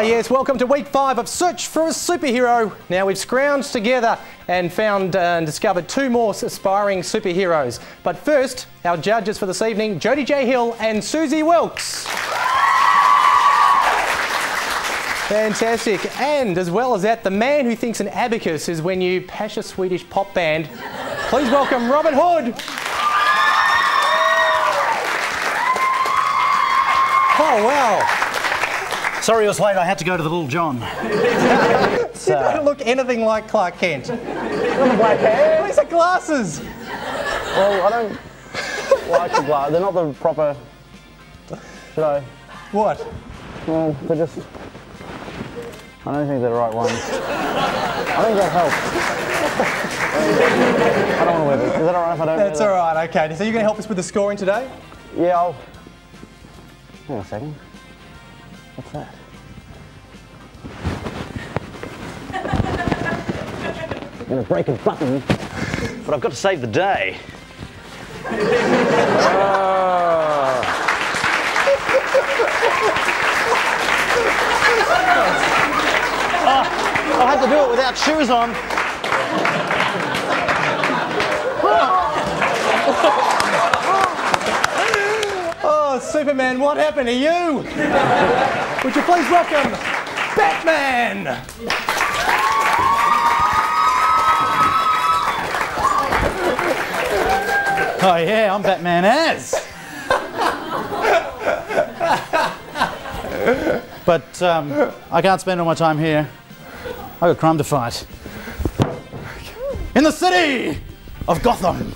Yes, welcome to week 5 of Search for a Superhero. Now we've scrounged together and found and discovered 2 more aspiring superheroes. But first, our judges for this evening, Jodie J. Hill and Suzie Wilks. Fantastic. And as well as that, the man who thinks an abacus is when you pash a Swedish pop band. Please welcome Robin Hood. Oh, wow. Sorry it was late, I had to go to the Little John. You don't look anything like Clark Kent. You've got the black hair. These are glasses. Well, I don't like the glasses. They're not the proper... Should I? What? Well, they're just... I don't think they're the right ones. I think that helps. I don't want to wear them. Is that alright if I don't wear them? That's alright, okay. So you're going to help us with the scoring today? Yeah, I'll... Hang on a second. What's that? I'm going to break a button, but I've got to save the day. I had to do it without shoes on. Oh, Superman, what happened to you? Would you please welcome Batman? Oh yeah, I'm Batman as. But I can't spend all my time here. I've got crime to fight. In the city of Gotham.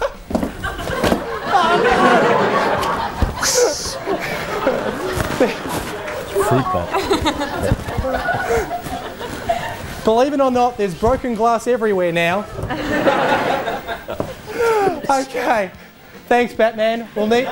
Believe it or not, there's broken glass everywhere now. Okay, thanks Batman. We'll need...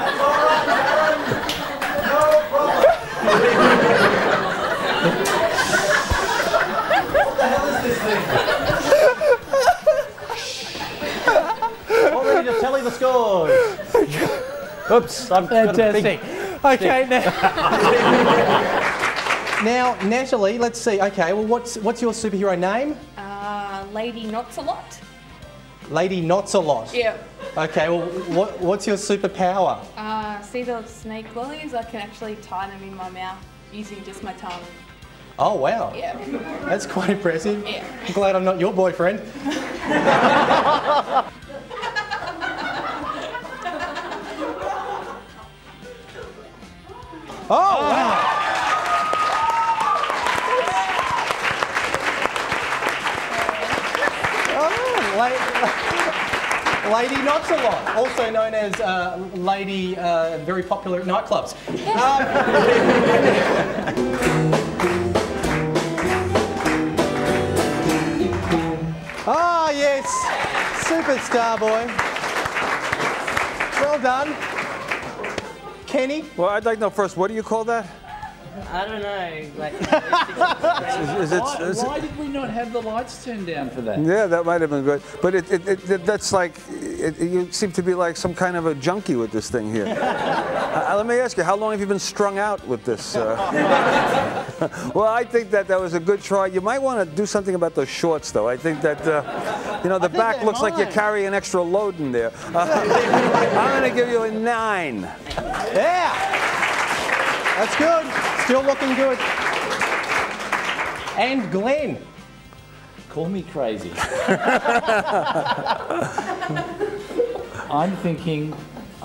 What were you just telling the scores? Oops, I've got a big... Okay, now... Now, Natalie, let's see. Okay, well, what's your superhero name? Lady Not-a-Lot. Lady Not-a-Lot? Yeah. Okay, well, what's your superpower? See those snake lilies? I can actually tie them in my mouth using just my tongue. Oh, wow. Yeah. That's quite impressive. Yeah. I'm glad I'm not your boyfriend. Oh, wow. Lady Not-a-Lot, also known as Lady, very popular at nightclubs. Ah, yes, superstar boy. Well done. Kenny? Well, I'd like to know first, what do you call that? I don't know. Like, why did we not have the lights turned down for that? Yeah, that might have been good. But that's like, you seem to be like some kind of a junkie with this thing here. Let me ask you, how long have you been strung out with this? Well, I think that was a good try. You might want to do something about those shorts, though. I think that, you know, the back looks like you carry an extra load in there. I'm going to give you a 9. Yeah. That's good. Still looking good. And Glenn. Call me crazy. I'm thinking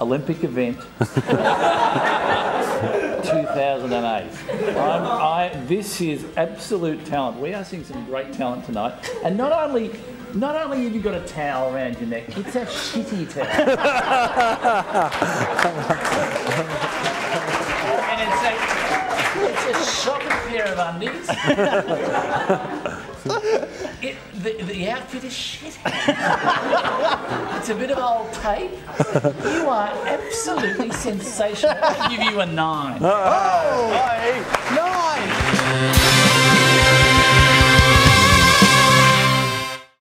Olympic event 2008. This is absolute talent. We are seeing some great talent tonight. And not only have you got a towel around your neck, it's a shitty towel. It's a shocking pair of undies. the outfit is shit. It's a bit of old tape. You are absolutely sensational. I give you a 9. Oh, no.